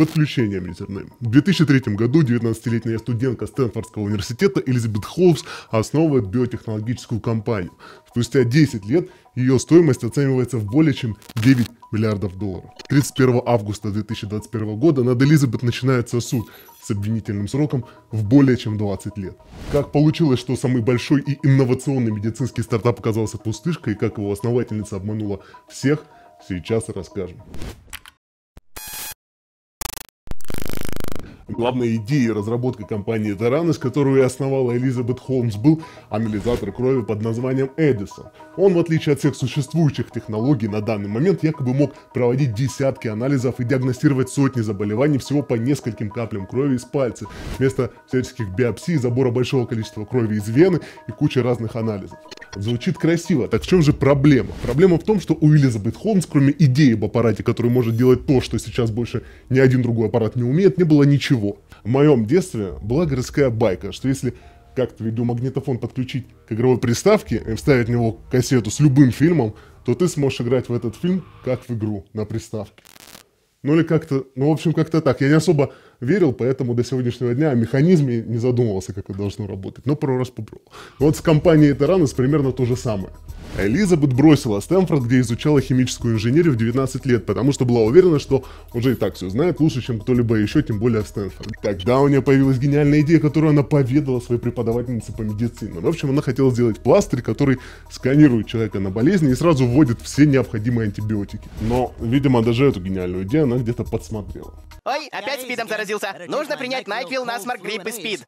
Подключение мизерное. В 2003 году 19-летняя студентка Стэнфордского университета Элизабет Холмс основывает биотехнологическую компанию. Спустя 10 лет ее стоимость оценивается в более чем 9 миллиардов долларов. 31 августа 2021 года над Элизабет начинается суд с обвинительным сроком в более чем 20 лет. Как получилось, что самый большой и инновационный медицинский стартап оказался пустышкой, и как его основательница обманула всех, сейчас расскажем. Главной идеей разработки компании Теранос, которую основала Элизабет Холмс, был анализатор крови под названием Эдисон. Он, в отличие от всех существующих технологий на данный момент, якобы мог проводить десятки анализов и диагностировать сотни заболеваний всего по нескольким каплям крови из пальца, вместо всяческих биопсий, забора большого количества крови из вены и кучи разных анализов. Звучит красиво, так в чем же проблема? Проблема в том, что у Элизабет Холмс, кроме идеи об аппарате, который может делать то, что сейчас больше ни один другой аппарат не умеет, не было ничего. В моем детстве была городская байка, что если как-то видеомагнитофон подключить к игровой приставке и вставить в него кассету с любым фильмом, то ты сможешь играть в этот фильм как в игру на приставке. Ну или как-то, ну в общем как-то так. Я не особо верил, поэтому до сегодняшнего дня о механизме не задумывался, как это должно работать, но пару раз попробовал. Вот с компанией Теранос примерно то же самое. Элизабет бросила Стэнфорд, где изучала химическую инженерию в 19 лет, потому что была уверена, что уже и так все знает лучше, чем кто-либо еще, тем более в Стэнфорде. Тогда у нее появилась гениальная идея, которую она поведала своей преподавательнице по медицине. В общем, она хотела сделать пластырь, который сканирует человека на болезни и сразу вводит все необходимые антибиотики. Но, видимо, даже эту гениальную идею она где-то подсмотрела. Ой, опять спидом заразился. Нужно принять Найквил, насморк, грипп и спид.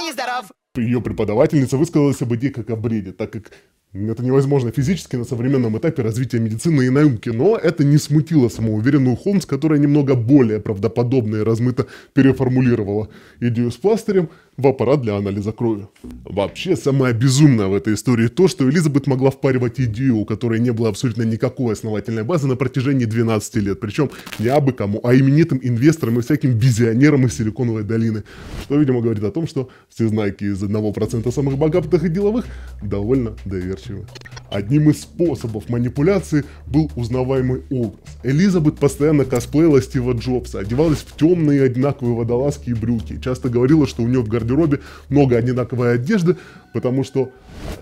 И здоров! Ее преподавательница высказалась об идее как о бреде, так как это невозможно физически на современном этапе развития медицины и науки, но это не смутило самоуверенную Холмс, которая немного более правдоподобно и размыто переформулировала идею с пластырем в аппарат для анализа крови. Вообще, самое безумное в этой истории то, что Элизабет могла впаривать идею, у которой не было абсолютно никакой основательной базы на протяжении 12 лет, причем не абы кому, а именитым инвесторам и всяким визионерам из Силиконовой долины, что, видимо, говорит о том, что всезнайки из 1% самых богатых и деловых довольно доверчивы. Одним из способов манипуляции был узнаваемый образ. Элизабет постоянно косплеила Стива Джобса, одевалась в темные одинаковые водолазки и брюки, часто говорила, что у нее в гардеробе много одинаковой одежды, потому что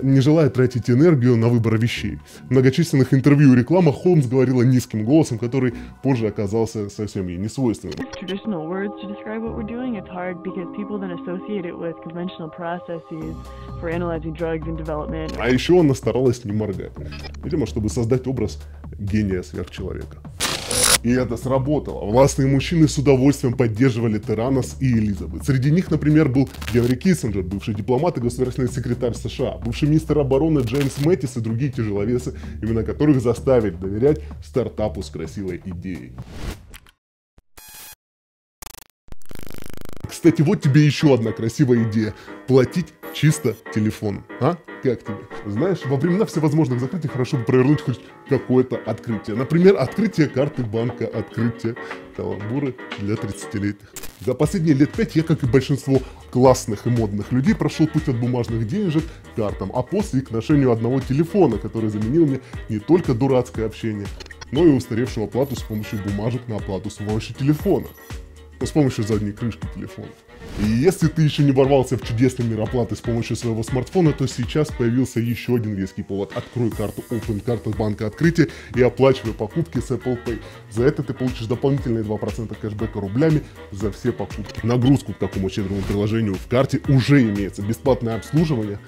не желает тратить энергию на выбор вещей. В многочисленных интервью и рекламах Холмс говорила низким голосом, который позже оказался совсем ей не свойственным. А еще она старалась не моргать, видимо, чтобы создать образ гения сверхчеловека. И это сработало. Властные мужчины с удовольствием поддерживали Теранос и Элизабет. Среди них, например, был Генри Киссингер, бывший дипломат и государственный секретарь США, бывший министр обороны Джеймс Мэттис и другие тяжеловесы, имена которых заставили доверять стартапу с красивой идеей. Кстати, вот тебе еще одна красивая идея. Платить чисто телефоном. А? Как тебе? Знаешь, во времена всевозможных закрытий хорошо бы провернуть хоть какое-то открытие. Например, открытие карты банка, открытие каламбуры для 30-летних. За последние лет 5 я, как и большинство классных и модных людей, прошел путь от бумажных денежек к картам, а после и к ношению одного телефона, который заменил мне не только дурацкое общение, но и устаревшую оплату с помощью бумажек на оплату с помощью телефона. С помощью задней крышки телефона. И если ты еще не ворвался в чудесный мир оплаты с помощью своего смартфона, то сейчас появился еще один веский повод. Открой карту Open, карту банка открытия и оплачивай покупки с Apple Pay. За это ты получишь дополнительные 2% кэшбэка рублями за все покупки. Нагрузку к такому щедрому приложению в карте уже имеется. Бесплатное обслуживание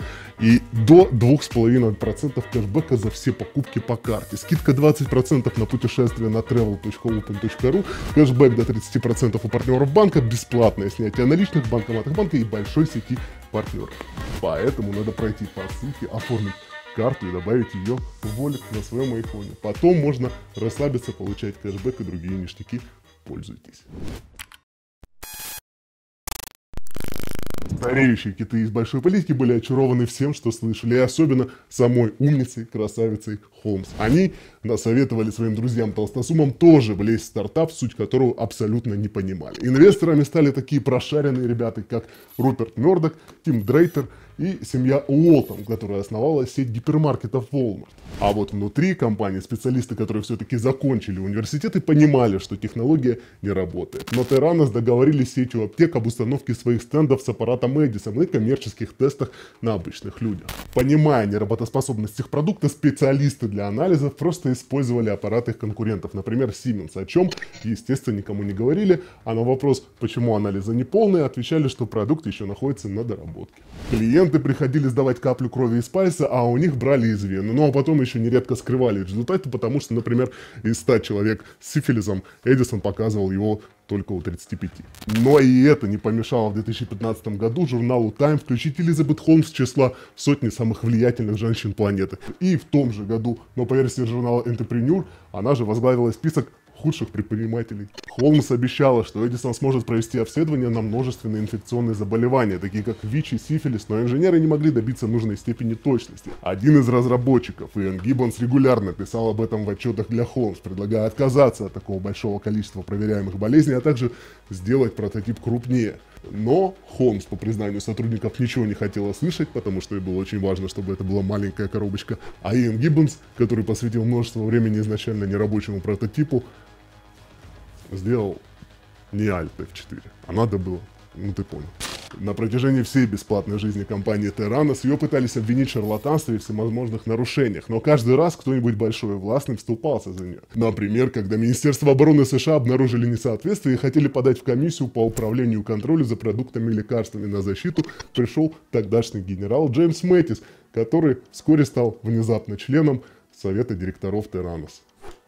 и до 2,5% кэшбэка за все покупки по карте. Скидка 20% на путешествие на travel.open.ru, кэшбэк до 30% у партнеров банка, бесплатное снятие наличных в банкоматах банка и большой сети партнеров. Поэтому надо пройти по ссылке, оформить карту и добавить ее в wallet на своем айфоне. Потом можно расслабиться, получать кэшбэк и другие ништяки. Пользуйтесь. Стареющие киты из большой политики были очарованы всем, что слышали, и особенно самой умницей, красавицей Холмс. Они насоветовали своим друзьям-толстосумам тоже влезть в стартап, суть которого абсолютно не понимали. Инвесторами стали такие прошаренные ребята, как Руперт Мёрдок, Тим Дрейтер и семья Уолтон, которая основала сеть гипермаркетов Walmart. А вот внутри компании специалисты, которые все-таки закончили университеты, понимали, что технология не работает. Но Теранос договорились с сетью аптек об установке своих стендов с аппаратом Эдисон и коммерческих тестах на обычных людях. Понимая неработоспособность их продукта, специалисты для анализов просто использовали аппараты их конкурентов, например, Siemens, о чем, естественно, никому не говорили, а на вопрос, почему анализы неполные, отвечали, что продукт еще находится на доработке. Клиенты приходили сдавать каплю крови из пальца, а у них брали из вены, ну а потом еще нередко скрывали результаты, потому что, например, из 100 человек с сифилисом Эдисон показывал его только у 35. Но и это не помешало в 2015 году журналу Time включить Элизабет Холмс в числа сотни самых влиятельных женщин планеты. И в том же году, но по версии журнала Entrepreneur, она же возглавила список худших предпринимателей. Холмс обещала, что Эдисон сможет провести обследование на множественные инфекционные заболевания, такие как ВИЧ и сифилис, но инженеры не могли добиться нужной степени точности. Один из разработчиков, Иэн Гиббонс, регулярно писал об этом в отчетах для Холмс, предлагая отказаться от такого большого количества проверяемых болезней, а также сделать прототип крупнее. Но Холмс, по признанию сотрудников, ничего не хотела слышать, потому что ей было очень важно, чтобы это была маленькая коробочка. А Иэн Гиббонс, который посвятил множество времени изначально нерабочему прототипу, сделал не Alt F4, а надо было, ну ты понял. На протяжении всей бесплатной жизни компании Теранос ее пытались обвинить в шарлатанстве и всевозможных нарушениях, но каждый раз кто-нибудь большой и властный вступался за нее. Например, когда Министерство обороны США обнаружили несоответствие и хотели подать в комиссию по управлению и контролю за продуктами и лекарствами на защиту, пришел тогдашний генерал Джеймс Мэттис, который вскоре стал внезапно членом совета директоров Теранос.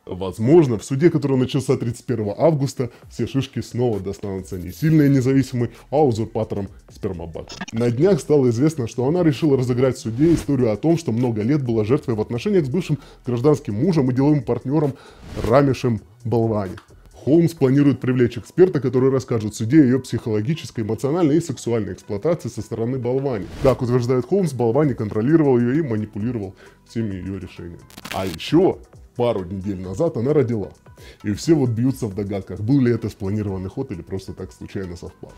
Возможно, в суде, который начался 31 августа, все шишки снова достанутся не сильной и независимой, а узурпатором спермобаком. На днях стало известно, что она решила разыграть в суде историю о том, что много лет была жертвой в отношениях с бывшим гражданским мужем и деловым партнером Рамешем Балвани. Холмс планирует привлечь эксперта, который расскажет в суде о ее психологической, эмоциональной и сексуальной эксплуатации со стороны Балвани. Как утверждает Холмс, Балвани контролировал ее и манипулировал всеми ее решениями. А еще пару недель назад она родила. И все вот бьются в догадках, был ли это спланированный ход или просто так случайно совпало.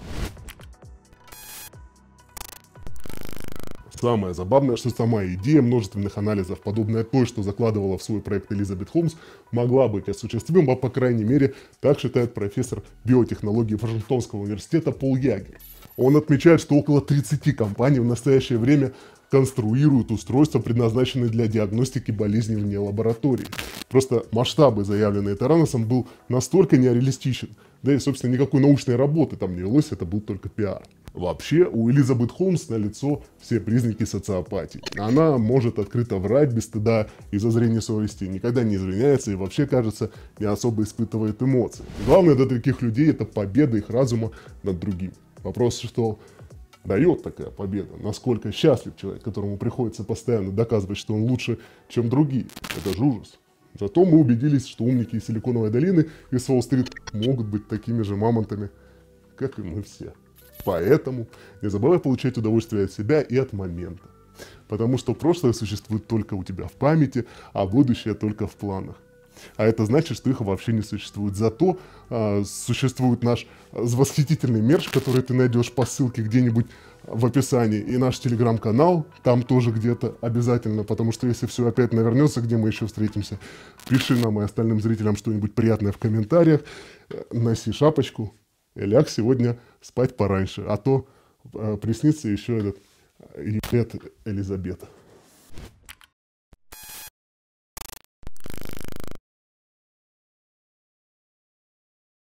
Самое забавное, что сама идея множественных анализов, подобная той, что закладывала в свой проект Элизабет Холмс, могла быть осуществима, по крайней мере, так считает профессор биотехнологии Вашингтонского университета Пол Ягер. Он отмечает, что около 30 компаний в настоящее время конструируют устройства, предназначенные для диагностики болезней вне лаборатории. Просто масштабы, заявленные Тераносом, был настолько нереалистичен, да и, собственно, никакой научной работы там не велось, это был только пиар. Вообще, у Элизабет Холмс налицо все признаки социопатии. Она может открыто врать без стыда и зазрения совести, никогда не извиняется и вообще, кажется, не особо испытывает эмоции. Главное для таких людей — это победа их разума над другим. Вопрос, что дает такая победа, насколько счастлив человек, которому приходится постоянно доказывать, что он лучше, чем другие. Это же ужас. Зато мы убедились, что умники из Силиконовой долины и с Уолл-стрит могут быть такими же мамонтами, как и мы все. Поэтому не забывай получать удовольствие от себя и от момента. Потому что прошлое существует только у тебя в памяти, а будущее только в планах. А это значит, что их вообще не существует. Зато существует наш восхитительный мерч, который ты найдешь по ссылке где-нибудь в описании, и наш телеграм-канал там тоже где-то обязательно, потому что если все опять навернется, где мы еще встретимся, пиши нам и остальным зрителям что-нибудь приятное в комментариях, носи шапочку и ляг сегодня спать пораньше, а то приснится еще этот Элизабет.